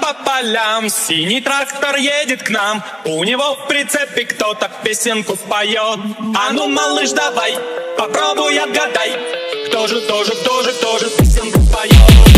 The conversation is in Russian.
по полям, синий трактор едет к нам. У него в прицепе кто-то песенку споет. А ну, малыш, давай, попробуй отгадай, кто же, кто же, кто же, кто же песенку споет.